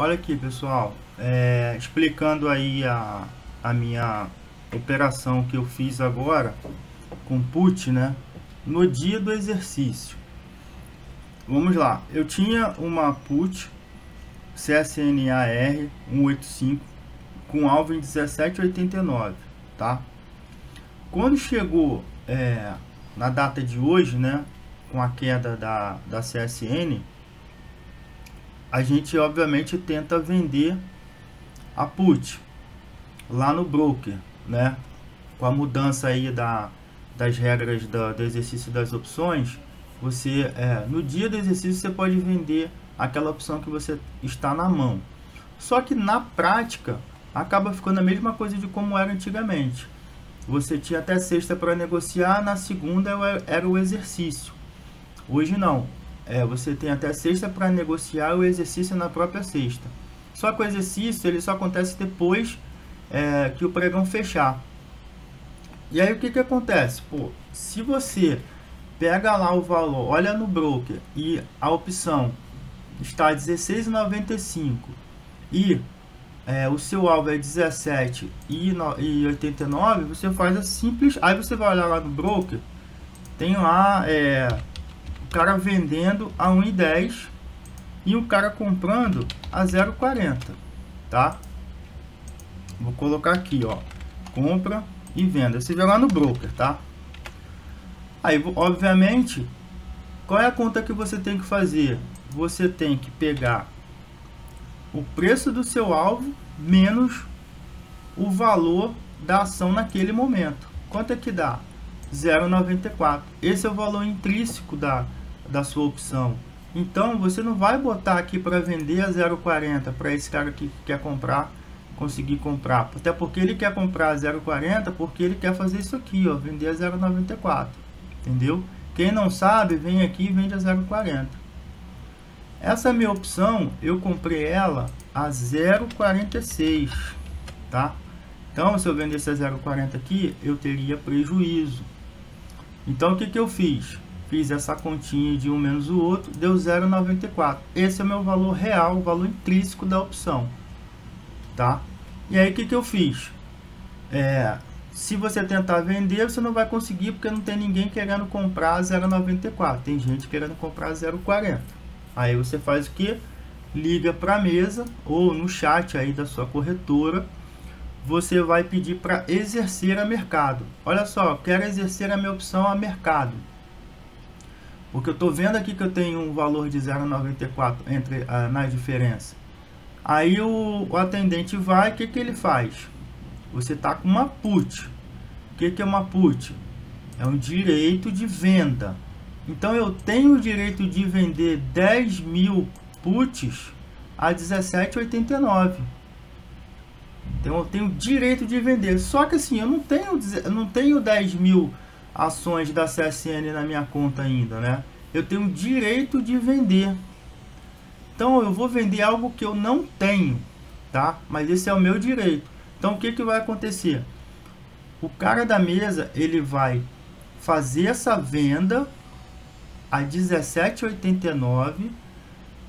Olha aqui, pessoal, explicando aí a minha operação que eu fiz agora com PUT, né? No dia do exercício. Vamos lá, eu tinha uma PUT CSNAR 185 com alvo em 17,89, tá? Quando chegou na data de hoje, né, com a queda da CSN, a gente obviamente tenta vender a PUT lá no broker, né? Com a mudança aí das regras do exercício das opções, você no dia do exercício você pode vender aquela opção que você está na mão. Só que na prática acaba ficando a mesma coisa de como era antigamente. Você tinha até sexta para negociar, na segunda era o exercício. Hoje não. Você tem até sexta para negociar o exercício na própria sexta. Só que o exercício ele só acontece depois que o pregão fechar. E aí o que acontece? Pô, se você pega lá o valor, olha no broker e a opção está a 16,95 e o seu alvo é 17,89, você faz a simples. Aí você vai olhar lá no broker, tem lá o cara vendendo a 1,10 e o cara comprando a 0,40, tá? Vou colocar aqui, ó, compra e venda. Você vê lá no broker, tá? Aí, obviamente, qual é a conta que você tem que fazer? Você tem que pegar o preço do seu alvo menos o valor da ação naquele momento. Quanto é que dá? 0,94. Esse é o valor intrínseco da sua opção. Então você não vai botar aqui para vender a 0,40 para esse cara que quer comprar, conseguir comprar, até porque ele quer comprar a 0,40 porque ele quer fazer isso aqui, ó, vender a 0,94, entendeu? Quem não sabe vem aqui e vende a 0,40. Essa minha opção eu comprei ela a 0,46, tá? Então se eu vendesse a 0,40 aqui eu teria prejuízo. Então o que eu fiz? Fiz essa continha de um menos o outro, deu 0,94. Esse é o meu valor real, o valor intrínseco da opção, tá? E aí o que eu fiz? Se você tentar vender, você não vai conseguir, porque não tem ninguém querendo comprar a 0,94. Tem gente querendo comprar a 0,40. Aí você faz o que? Liga para a mesa ou no chat aí da sua corretora. Você vai pedir para exercer a mercado. Olha só, quero exercer a minha opção a mercado, porque eu estou vendo aqui que eu tenho um valor de 0,94 na diferença. Aí o atendente vai, o que ele faz? Você está com uma PUT. O que é uma PUT? É um direito de venda. Então eu tenho o direito de vender 10 mil PUTs a 17,89. Então eu tenho o direito de vender. Só que assim, eu não tenho 10 mil ações da CSN na minha conta ainda, né? Eu tenho o direito de vender. Então eu vou vender algo que eu não tenho, tá? Mas esse é o meu direito. Então o que vai acontecer? O cara da mesa, ele vai fazer essa venda a 17,89.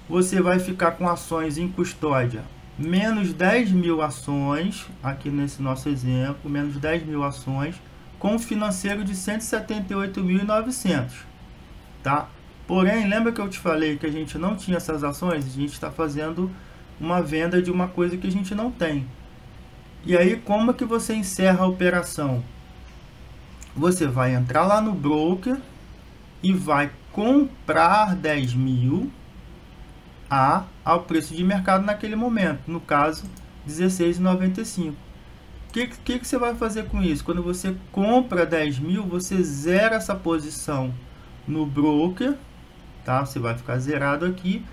Você vai ficar com ações em custódia, menos 10 mil ações, aqui nesse nosso exemplo, menos 10 mil ações, com um financeiro de 178.900, tá? Porém, lembra que eu te falei que a gente não tinha essas ações? A gente está fazendo uma venda de uma coisa que a gente não tem. E aí, como é que você encerra a operação? Você vai entrar lá no broker e vai comprar 10 mil ao preço de mercado naquele momento, no caso R$16,95. O que você vai fazer com isso? Quando você compra 10 mil, você zera essa posição no broker, tá? Você vai ficar zerado aqui.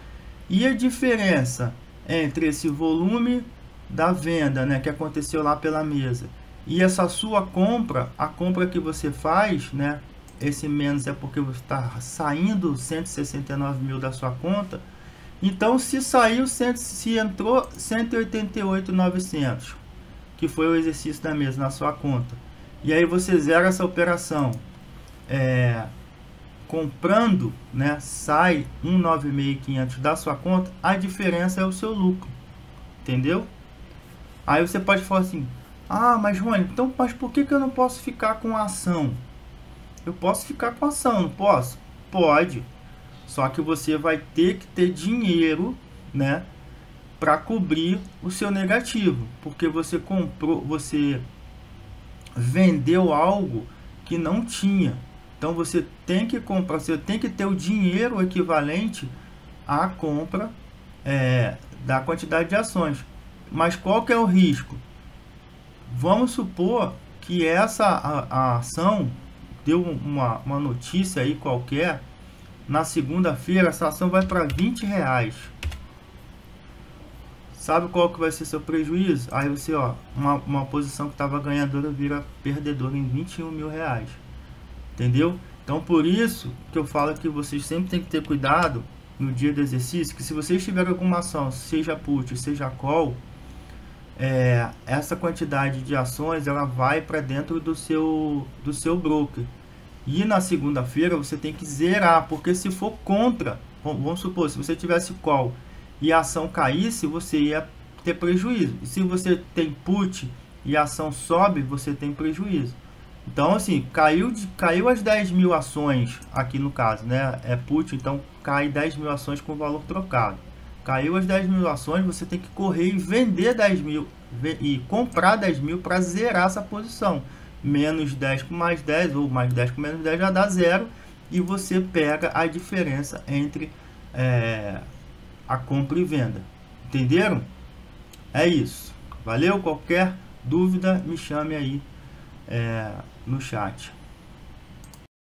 E a diferença entre esse volume da venda, né, que aconteceu lá pela mesa, e essa sua compra, a compra que você faz, né? Esse menos é porque você está saindo 169 mil da sua conta. Então, se saiu, se entrou 188.900, que foi o exercício da mesa na sua conta, e aí você zera essa operação comprando, né? Sai 196.500 da sua conta, a diferença é o seu lucro. Entendeu? Aí você pode falar assim: ah, mas Rony, então, mas por que eu não posso ficar com a ação? Eu posso ficar com a ação, não posso? Pode. Só que você vai ter que ter dinheiro, né, para cobrir o seu negativo, porque você comprou, você vendeu algo que não tinha. Então você tem que comprar, você tem que ter o dinheiro equivalente à compra da quantidade de ações. Mas qual que é o risco? Vamos supor que essa a ação deu uma notícia aí qualquer. Na segunda-feira essa ação vai para R$20. Sabe qual que vai ser seu prejuízo? Aí você, ó, uma posição que estava ganhadora vira perdedora em R$21.000. Entendeu? Então por isso que eu falo que vocês sempre tem que ter cuidado no dia do exercício, que se vocês tiverem alguma ação, seja put, seja call, essa quantidade de ações ela vai para dentro do seu broker. E na segunda-feira você tem que zerar, porque se for contra, vamos supor, se você tivesse call e a ação caísse, você ia ter prejuízo. E se você tem put e a ação sobe, você tem prejuízo. Então assim, caiu as 10 mil ações, aqui no caso, né, é put, então cai 10 mil ações com valor trocado. Caiu as 10 mil ações, você tem que correr e vender 10 mil e comprar 10 mil para zerar essa posição. Menos 10 com mais 10 ou mais 10 com menos 10 já dá zero, e você pega a diferença entre a compra e venda. Entenderam? É isso. Valeu. Qualquer dúvida me chame aí no chat.